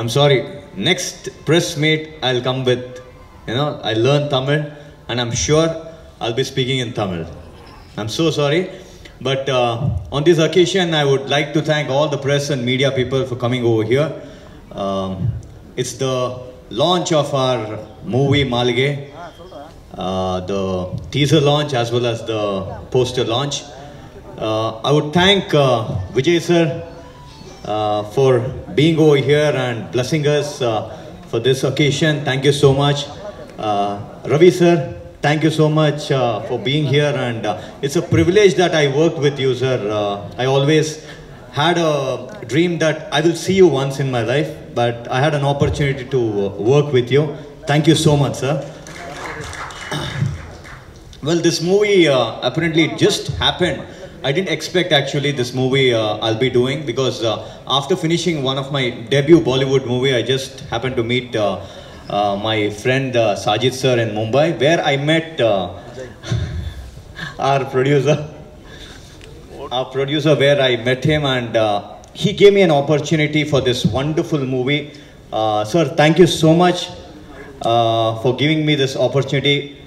I'm sorry, next press meet I'll come with, you know, I learn Tamil and I'm sure I'll be speaking in Tamil. I'm so sorry. But on this occasion, I would like to thank all the press and media people for coming over here. It's the launch of our movie Maaligai, the teaser launch as well as the poster launch. I would thank Vijay sir for being over here and blessing us for this occasion. Thank you so much. Ravi sir, thank you so much for being here, and it's a privilege that I worked with you, sir. I always had a dream that I will see you once in my life, but I had an opportunity to work with you. Thank you so much, sir. Well, this movie apparently just happened. I didn't expect actually this movie I'll be doing, because after finishing one of my debut Bollywood movie, I just happened to meet my friend Sajid sir in Mumbai, where I met our producer, where I met him, and he gave me an opportunity for this wonderful movie. Sir, thank you so much for giving me this opportunity.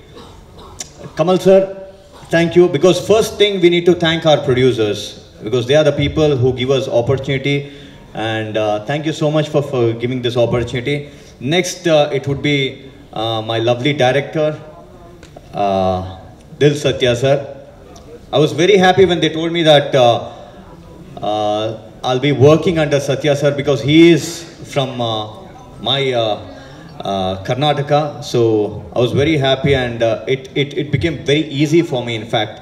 Kamal sir, thank you, because first thing we need to thank our producers, because they are the people who give us opportunity, and thank you so much for giving this opportunity. Next, it would be my lovely director, Dil Sathya sir. I was very happy when they told me that I'll be working under Sathya sir, because he is from my Karnataka. So I was very happy, and it became very easy for me, in fact,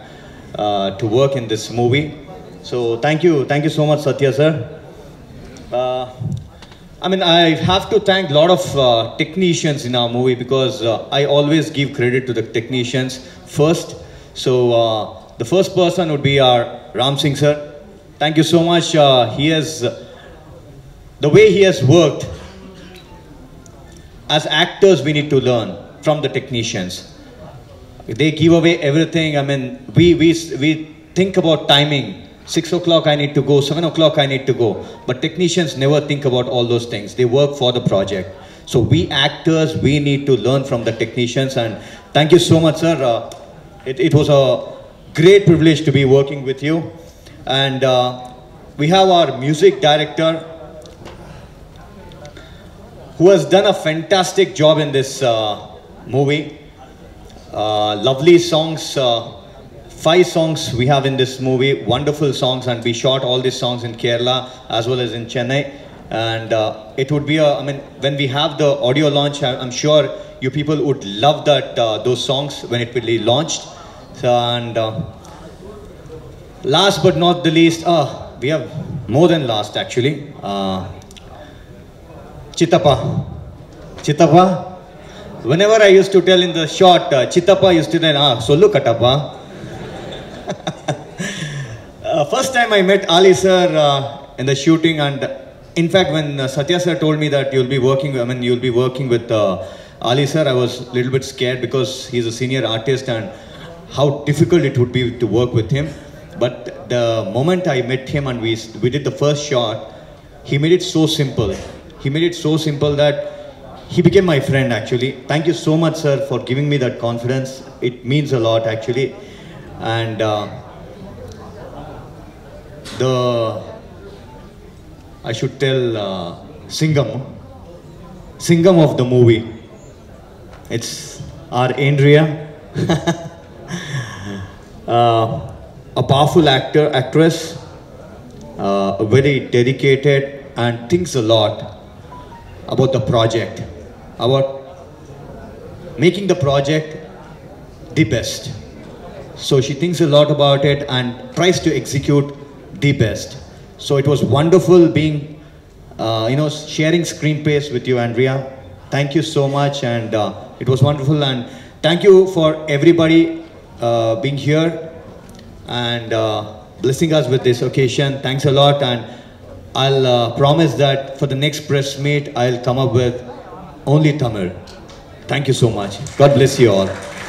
to work in this movie. So thank you so much, Sathya sir. I mean, I have to thank a lot of technicians in our movie, because I always give credit to the technicians first. So the first person would be our Ram Singh sir. Thank you so much. He has, the way he has worked, as actors we need to learn from the technicians. They give away everything. I mean, we think about timing. 6 o'clock I need to go, 7 o'clock I need to go. But technicians never think about all those things. They work for the project. So we actors, we need to learn from the technicians. And thank you so much, sir. It was a great privilege to be working with you. And we have our music director, who has done a fantastic job in this movie. Lovely songs. 5 songs we have in this movie, wonderful songs, and we shot all these songs in Kerala as well as in Chennai. And it would be, I mean, when we have the audio launch, I'm sure you people would love that those songs when it will be launched. So, and last but not the least, we have more than last actually, Chitappa. Whenever I used to tell in the short, Chitappa used to tell, Sollu Katappa. First time I met Ali sir in the shooting, and in fact when Sathya sir told me that you'll be working with Ali sir, I was a little bit scared, because he's a senior artist and how difficult it would be to work with him. But the moment I met him and we did the first shot, he made it so simple. He made it so simple that he became my friend actually. Thank you so much sir for giving me that confidence. It means a lot actually. And I should tell Singham of the movie. It's our Andrea, a powerful actress, very dedicated, and thinks a lot about the project, about making the project the best. So she thinks a lot about it and tries to execute the best. So it was wonderful being, you know, sharing screenplays with you, Andrea. Thank you so much, and it was wonderful. And thank you for everybody being here and blessing us with this occasion. Thanks a lot, and I'll promise that for the next press meet, I'll come up with only Tamil. Thank you so much. God bless you all.